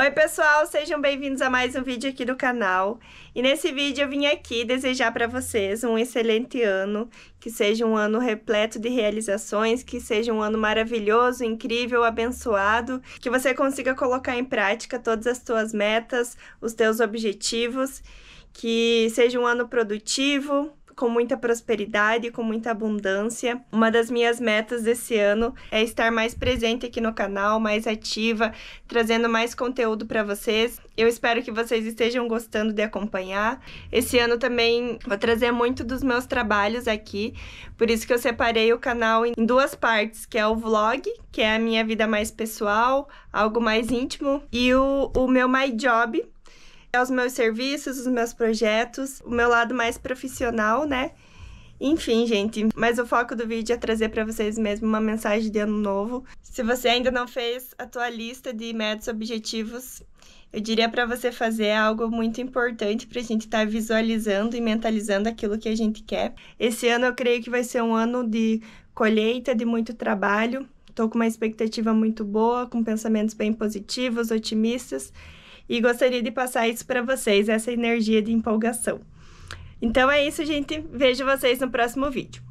Oi pessoal, sejam bem-vindos a mais um vídeo aqui do canal. E nesse vídeo eu vim aqui desejar para vocês um excelente ano, que seja um ano repleto de realizações, que seja um ano maravilhoso, incrível, abençoado, que você consiga colocar em prática todas as tuas metas, os teus objetivos, que seja um ano produtivo, com muita prosperidade, com muita abundância. Uma das minhas metas desse ano é estar mais presente aqui no canal, mais ativa, trazendo mais conteúdo para vocês. Eu espero que vocês estejam gostando de acompanhar. Esse ano também vou trazer muito dos meus trabalhos aqui, por isso que eu separei o canal em duas partes, que é o vlog, que é a minha vida mais pessoal, algo mais íntimo, e o meu My Job, os meus serviços, os meus projetos, o meu lado mais profissional, né? Enfim, gente, mas o foco do vídeo é trazer para vocês mesmo uma mensagem de ano novo. Se você ainda não fez a tua lista de metas e objetivos, eu diria para você fazer algo muito importante pra gente estar visualizando e mentalizando aquilo que a gente quer. Esse ano eu creio que vai ser um ano de colheita, de muito trabalho. Tô com uma expectativa muito boa, com pensamentos bem positivos, otimistas. E gostaria de passar isso para vocês, essa energia de empolgação. Então é isso, gente. Vejo vocês no próximo vídeo.